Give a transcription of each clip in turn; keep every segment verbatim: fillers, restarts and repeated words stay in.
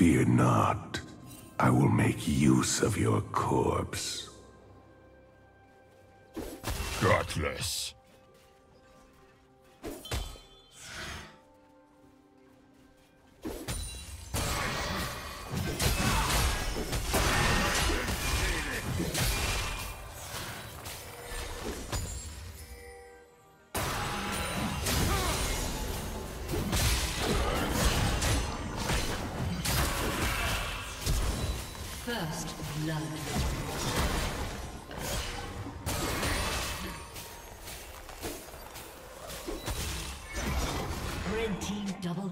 Fear not. I will make use of your corpse. Got this. First blood. Double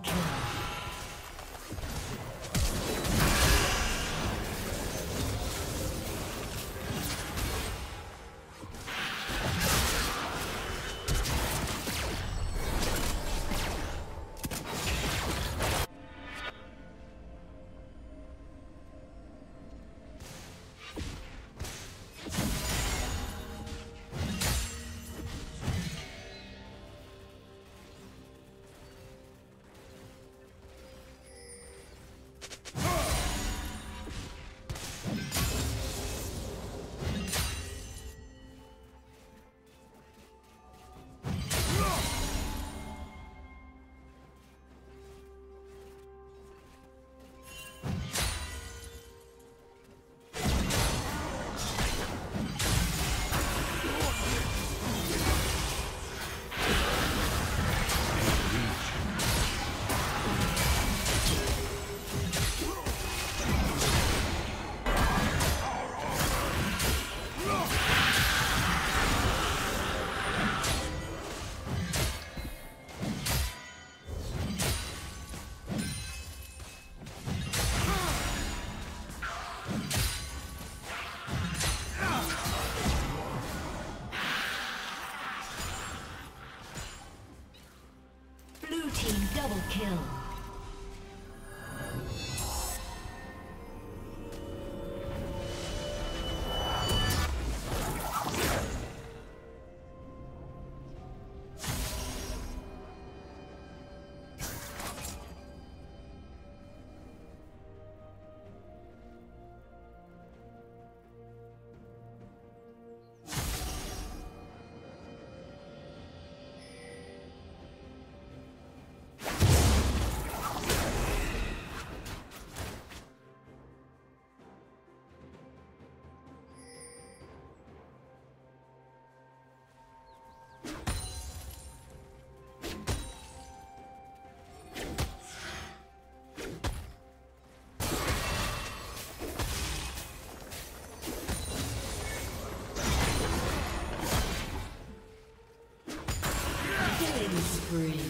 kill. Kill. Free.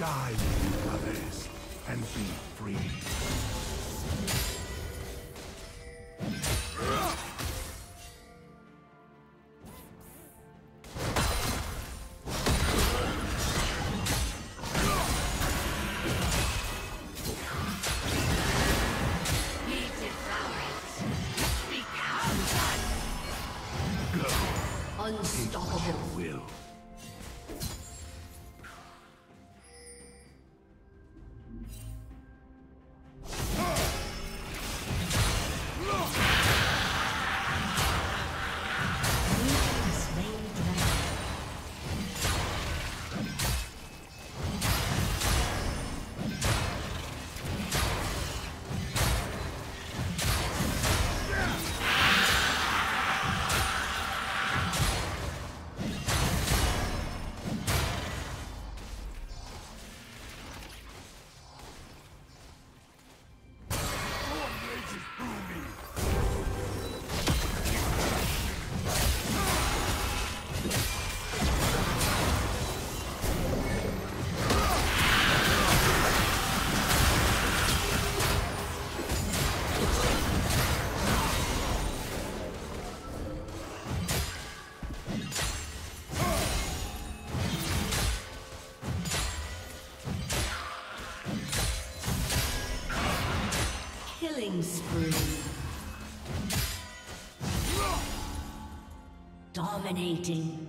Die with others and be free. Killing spree. Dominating.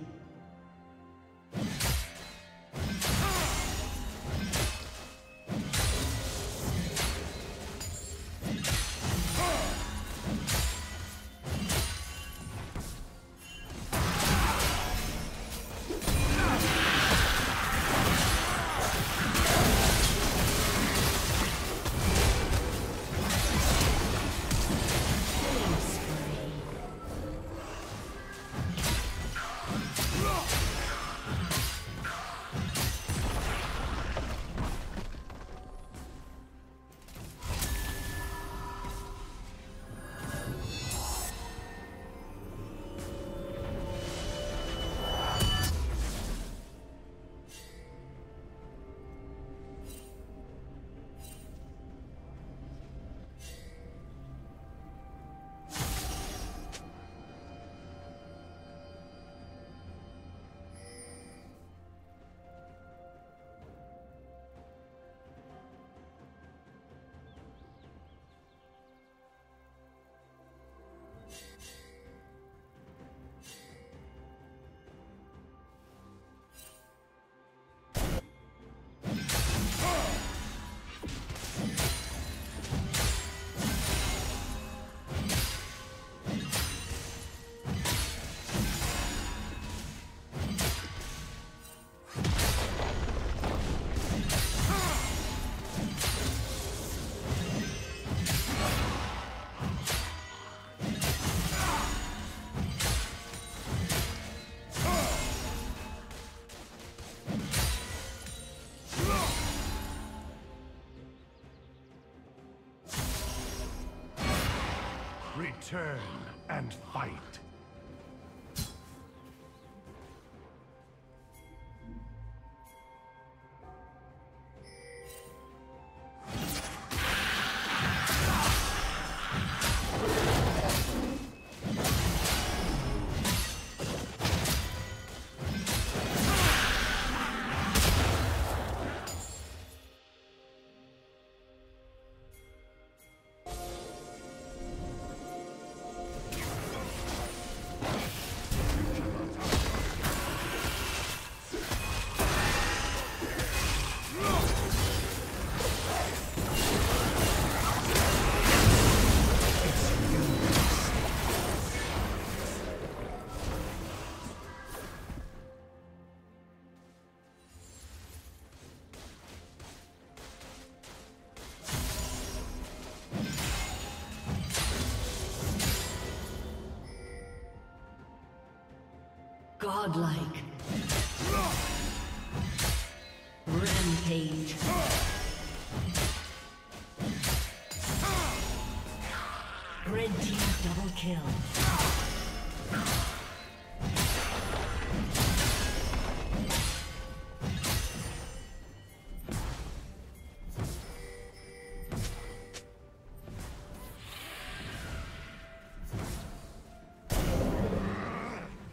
Turn and fight. Godlike. Rampage. Red team double kill.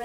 The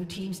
Blue team's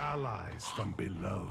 Allies from below.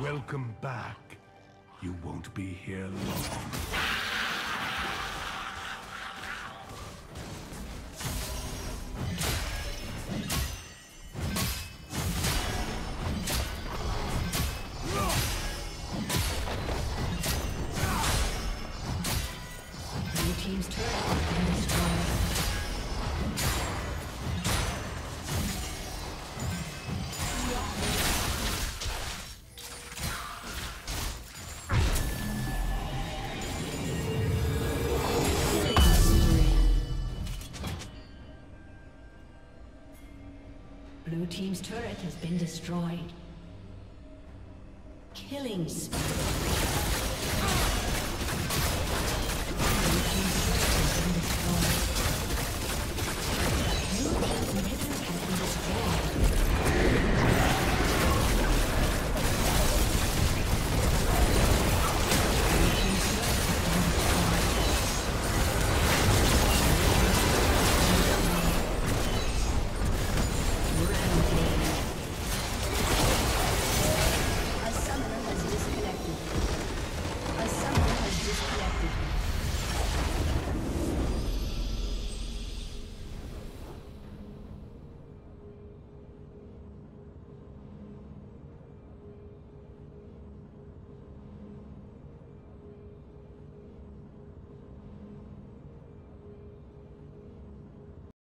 Welcome back. You won't be here long. Blue team's turret has been destroyed. Killing spree.